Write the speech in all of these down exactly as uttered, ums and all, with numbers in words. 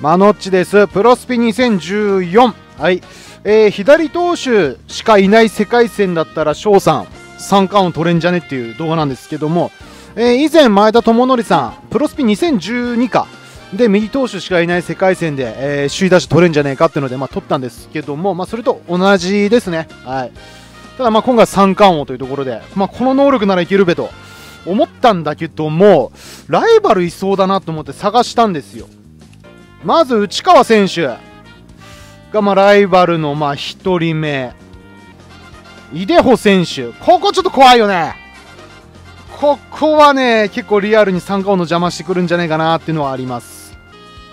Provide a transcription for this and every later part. マノッチです。プロスピにせんじゅうよん。はい。えー、左投手しかいない世界戦だったら翔さん、三冠を取れんじゃねっていう動画なんですけども、えー、以前、前田智則さん、プロスピにせんじゅうにか。で、右投手しかいない世界戦で、えー、首位打者取れんじゃねえかっていうので、まあ取ったんですけども、まあそれと同じですね。はい。ただまあ今回三冠王というところで、まあこの能力ならいけるべと思ったんだけども、ライバルいそうだなと思って探したんですよ。まず内川選手がまあライバルのまあひとりめ、井出穂選手、ここちょっと怖いよね。ここはね、結構リアルに三冠王の邪魔してくるんじゃないかなっていうのはあります。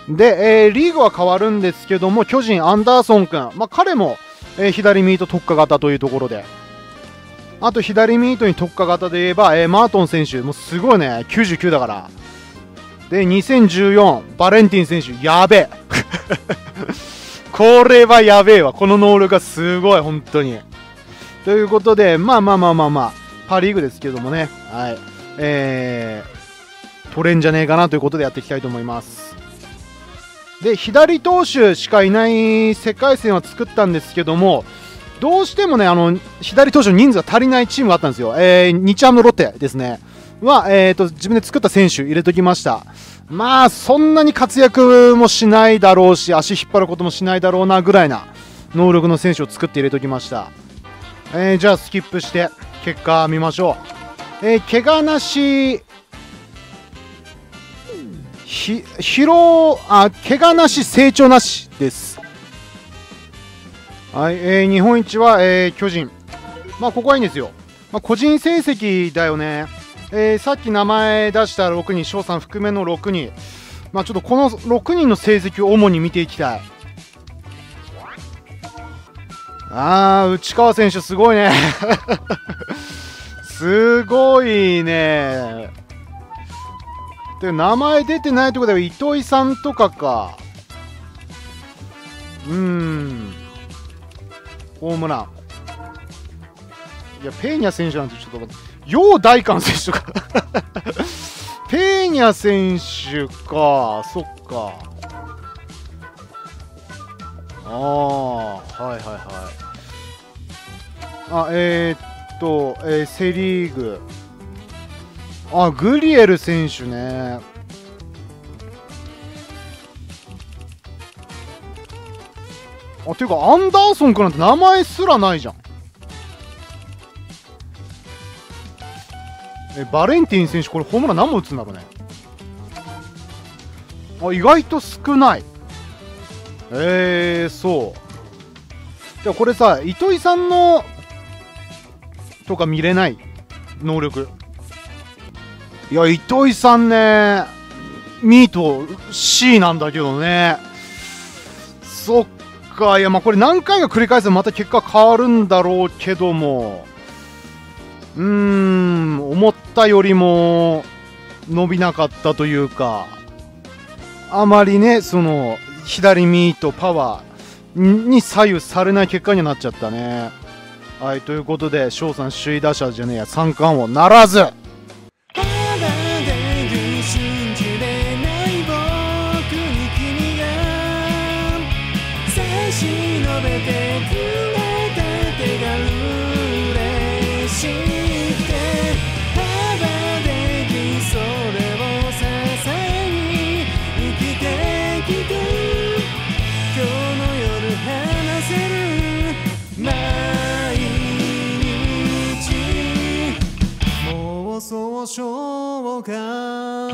で、えー、リーグは変わるんですけども、巨人、アンダーソン君、まあ、彼も、えー、左ミート特化型というところで、あと左ミートに特化型で言えば、えー、マートン選手、もうすごいね、きゅうじゅうきゅうだから。で、にせんじゅうよん、バレンティン選手、やべえ。これはやべえわ、この能力がすごい、本当に。ということで、まあまあまあまあまあ。パ・リーグですけどもね、はいえー、取れんじゃねえかなということでやっていきたいと思います。で、左投手しかいない世界戦は作ったんですけども、どうしてもねあの左投手の人数が足りないチームがあったんですよ。えー、日ハムのロッテですねは、えー、と自分で作った選手入れときました。まあそんなに活躍もしないだろうし、足引っ張ることもしないだろうなぐらいな能力の選手を作って入れときました。えー、じゃあスキップして結果見ましょう。えー、怪我なしひ疲労あ怪我なし成長なしです。はい、えー、日本一は、えー、巨人。まあここはいいんですよ。まあ、個人成績だよね。えー、さっき名前出したろくにん、翔さん含めのろくにん、まあ、ちょっとこのろくにんの成績を主に見ていきたい。あー、内川選手すごいね。すごいね。で、名前出てないってことは糸井さんとかか。うーん。ホームラン。いや、ペーニャ選手なんてちょっと、楊大寛選手とか。ペーニャ選手か。そっか。ああ、はいはいはい。あ、えー、っと、えー、セ・リーグ。あ、グリエル選手ね。あ、ていうか、アンダーソン君なんて名前すらないじゃん。え、バレンティン選手、これホームラン何本打つんだろうね。あ、意外と少ない。えー、そう。でもこれさ、糸井さんのとか見れない能力。いや、糸井さんね、ミート シー なんだけどね。そっか、いや、まあこれ何回か繰り返せばまた結果変わるんだろうけども、うーん、思ったよりも伸びなかったというか、あまりね、その、左ミートパワーに左右されない結果にはなっちゃったね。はい、ということで翔さん首位打者じゃねえや、三冠王ならず。「そうしょうが」